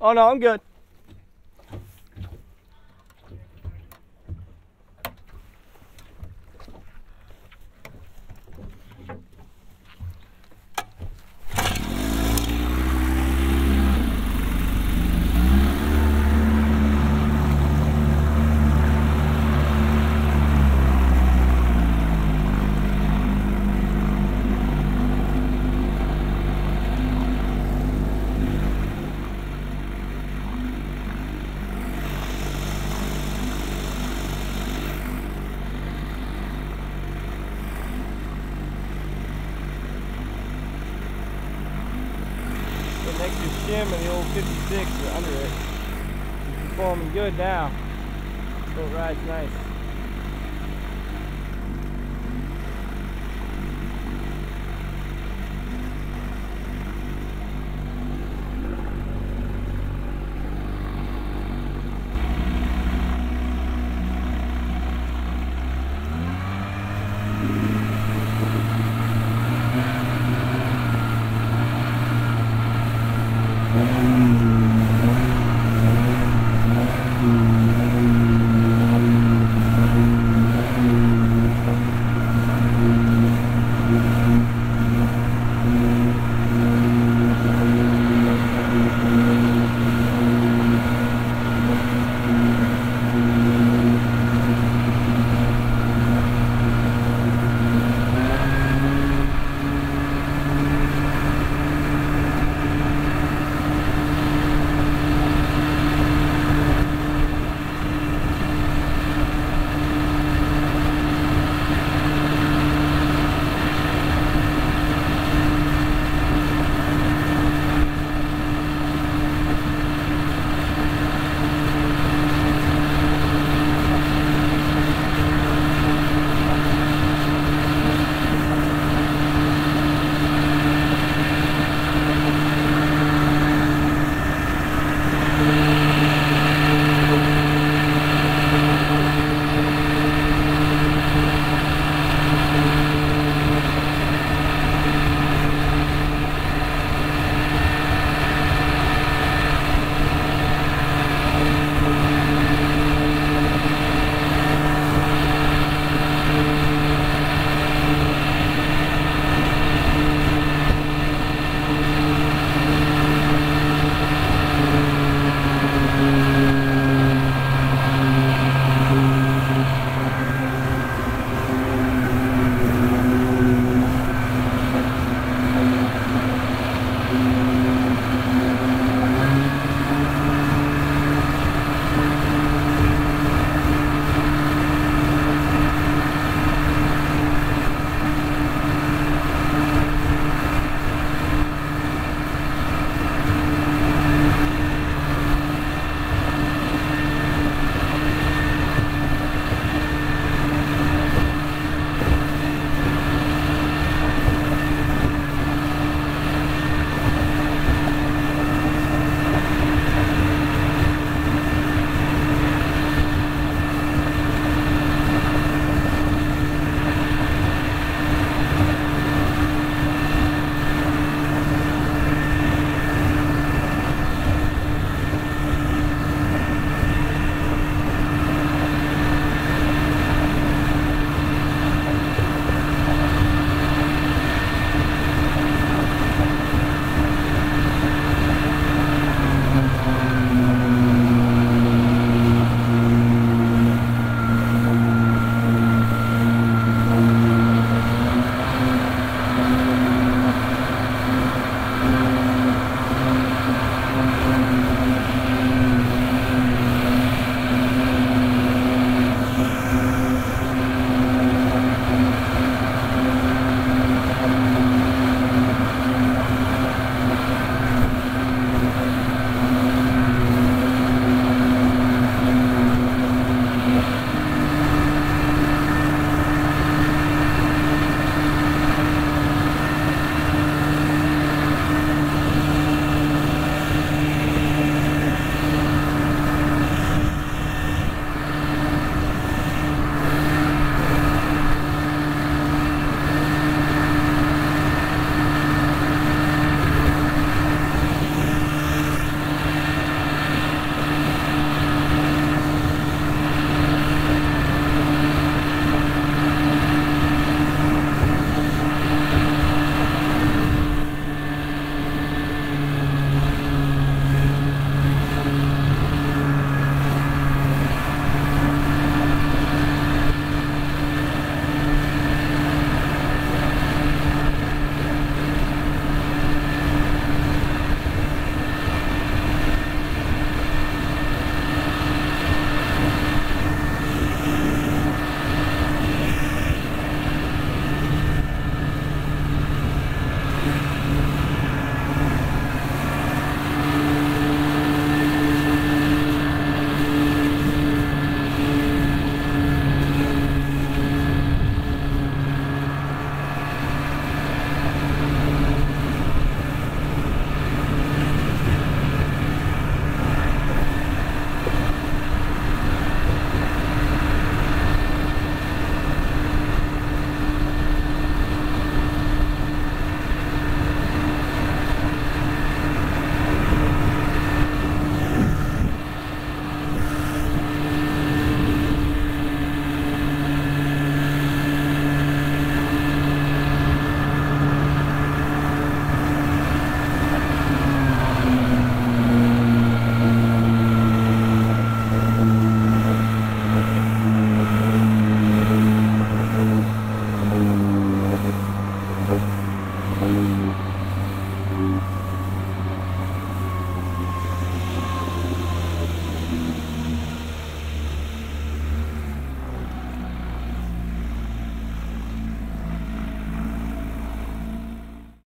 Oh, no, I'm good. Extra shim and the old 56 are under it. It's performing good now, so it rides nice.